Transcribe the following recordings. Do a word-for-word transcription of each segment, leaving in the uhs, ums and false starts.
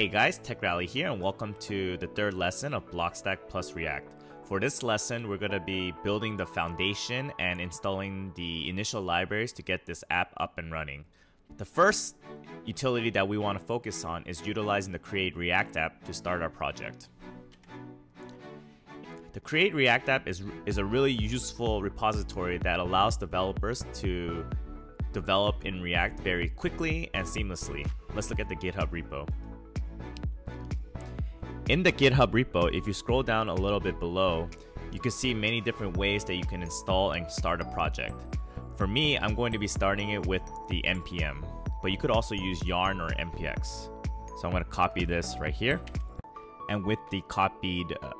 Hey guys, TechRally here and welcome to the third lesson of Blockstack plus React. For this lesson, we're going to be building the foundation and installing the initial libraries to get this app up and running. The first utility that we want to focus on is utilizing the Create React app to start our project. The Create React app is, is a really useful repository that allows developers to develop in React very quickly and seamlessly. Let's look at the GitHub repo. In the GitHub repo, if you scroll down a little bit below, you can see many different ways that you can install and start a project. For me, I'm going to be starting it with the npm, but you could also use yarn or npx. So I'm going to copy this right here. And with the copied uh,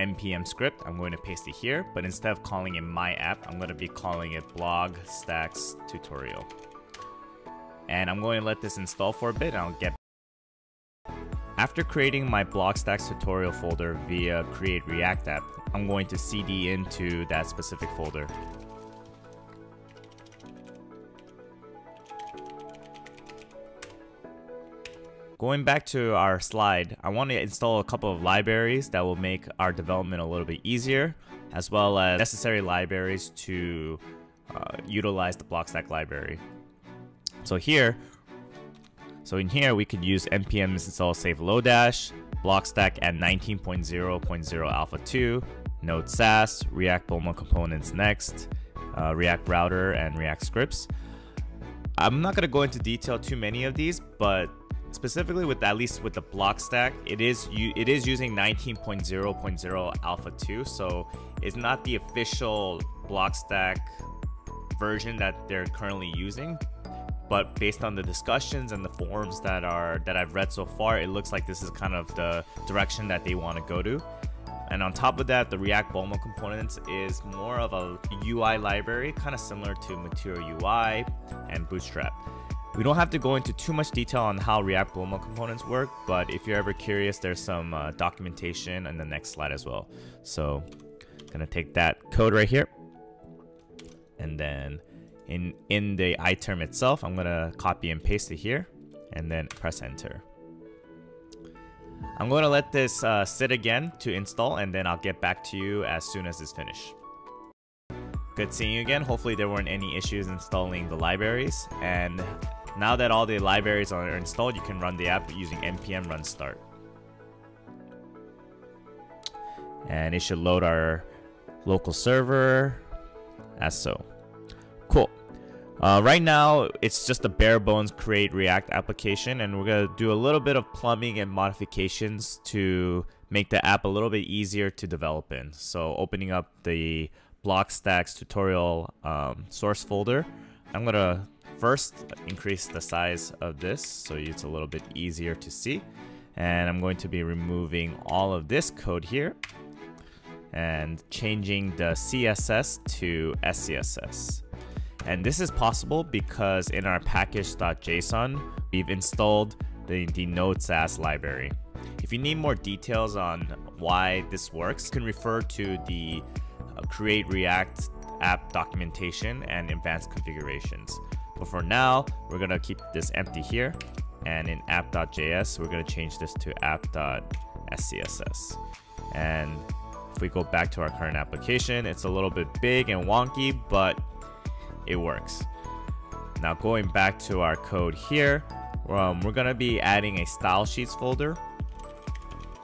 npm script, I'm going to paste it here, but instead of calling it my app, I'm going to be calling it Blockstack's tutorial. And I'm going to let this install for a bit and I'll get back. After creating my Blockstack's tutorial folder via Create React app, I'm going to cd into that specific folder. Going back to our slide, I want to install a couple of libraries that will make our development a little bit easier, as well as necessary libraries to uh, utilize the Blockstack library. So here, So in here, we could use npm install save lodash, Blockstack at nineteen point zero point zero alpha two, Node Sass, React Bulma components next, uh, React router, and React scripts. I'm not going to go into detail too many of these, but specifically with at least with the Blockstack, it is it is using nineteen point zero point zero alpha two, so it's not the official Blockstack version that they're currently using. But based on the discussions and the forums that are that I've read so far, it looks like this is kind of the direction that they want to go to. And on top of that, the React Bulma components is more of a U I library, kind of similar to Material U I and Bootstrap. We don't have to go into too much detail on how React Bulma components work, but if you're ever curious, there's some uh, documentation in the next slide as well. So I'm gonna take that code right here, and then In, in the iTerm itself, I'm going to copy and paste it here and then press enter. I'm going to let this uh, sit again to install, and then I'll get back to you as soon as it's finished. Good seeing you again. Hopefully there weren't any issues installing the libraries. And now that all the libraries are installed, you can run the app using npm run start. And it should load our local server as so. Cool. Uh, right now, it's just a bare bones Create React application, and we're going to do a little bit of plumbing and modifications to make the app a little bit easier to develop in. So opening up the Blockstack's tutorial um, source folder, I'm going to first increase the size of this so it's a little bit easier to see. And I'm going to be removing all of this code here and changing the C S S to S C S S. And this is possible because in our package.json, we've installed the, the Node Sass library. If you need more details on why this works, you can refer to the Create React app documentation and advanced configurations. But for now, we're going to keep this empty here. And in app.js, we're going to change this to app.scss. And if we go back to our current application, it's a little bit big and wonky, but it works. Now going back to our code here, um, we're going to be adding a style sheets folder.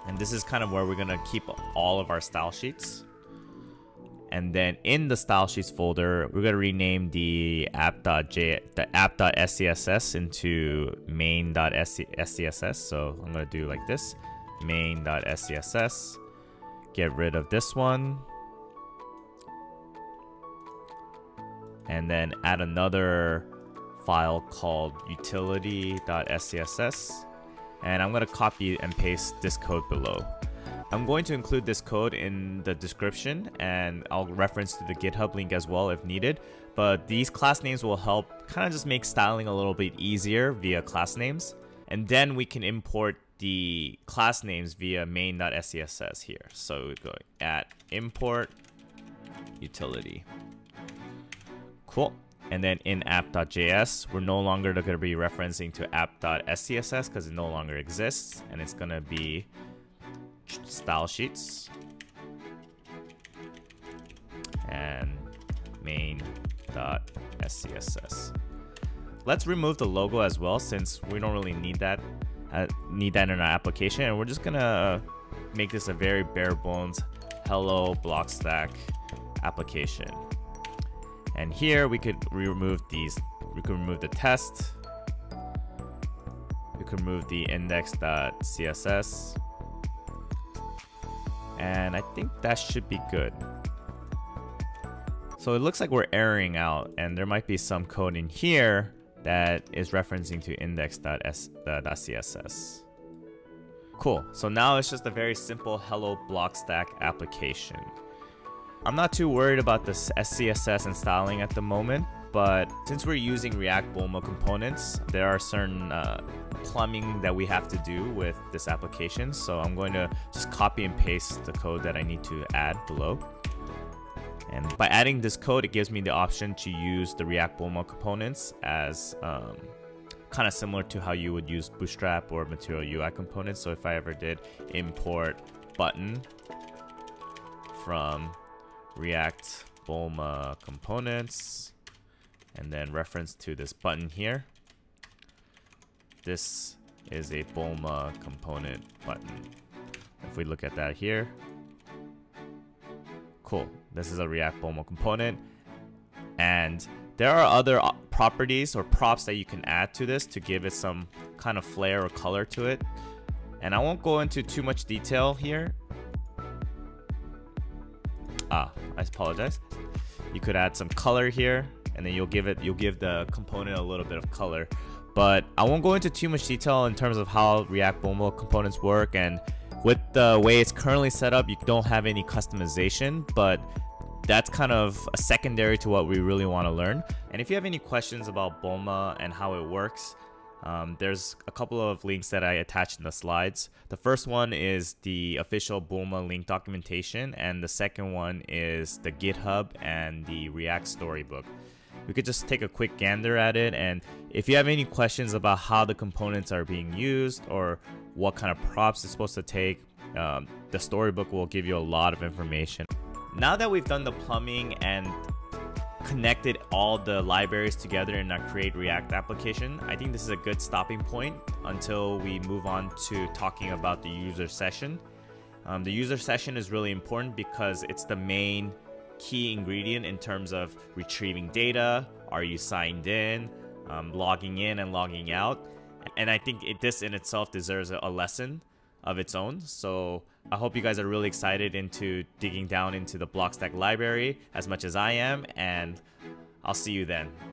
And this is kind of where we're going to keep all of our style sheets. And then in the style sheets folder, we're going to rename the app.j the app.scss into main.scss. So I'm going to do like this, main.scss. Get rid of this one. And then add another file called utility.scss. And I'm going to copy and paste this code below. I'm going to include this code in the description, and I'll reference to the GitHub link as well if needed. But these class names will help kind of just make styling a little bit easier via class names. And then we can import the class names via main.scss here. So we go at import utility. Cool. And then in app.js, we're no longer going to be referencing to app.scss because it no longer exists, and it's going to be style sheets and main.scss. Let's remove the logo as well, since we don't really need that uh, need that in our application, and we're just going to make this a very bare bones hello Blockstack application. And here we could remove these. We could remove the test. We could remove the index.css. And I think that should be good. So it looks like we're erroring out, and there might be some code in here that is referencing to index.css. Cool. So now it's just a very simple hello Blockstack application. I'm not too worried about the S C S S and styling at the moment, but since we're using React Bulma components, there are certain uh, plumbing that we have to do with this application. So I'm going to just copy and paste the code that I need to add below. And by adding this code, it gives me the option to use the React Bulma components as um, kind of similar to how you would use Bootstrap or Material U I components. So if I ever did import button from React Bulma components and then reference to this button here, this is a Bulma component button. If we look at that here, cool, this is a React Bulma component. And there are other properties or props that you can add to this to give it some kind of flair or color to it, and I won't go into too much detail here. Ah, I apologize. You could add some color here, and then you'll give it, you'll give the component a little bit of color. But I won't go into too much detail in terms of how React Bulma components work, and with the way it's currently set up, you don't have any customization, but that's kind of a secondary to what we really want to learn. And if you have any questions about Bulma and how it works, Um, there's a couple of links that I attached in the slides. The first one is the official Bulma link documentation, and the second one is the GitHub and the React storybook. We could just take a quick gander at it, and if you have any questions about how the components are being used or what kind of props it's supposed to take, um, the storybook will give you a lot of information. Now that we've done the plumbing and connected all the libraries together in our Create React application, I think this is a good stopping point until we move on to talking about the user session. Um, the user session is really important because it's the main key ingredient in terms of retrieving data, are you signed in, um, logging in and logging out. And I think it, this in itself deserves a lesson of its own. So I hope you guys are really excited into digging down into the Blockstack library as much as I am, and I'll see you then.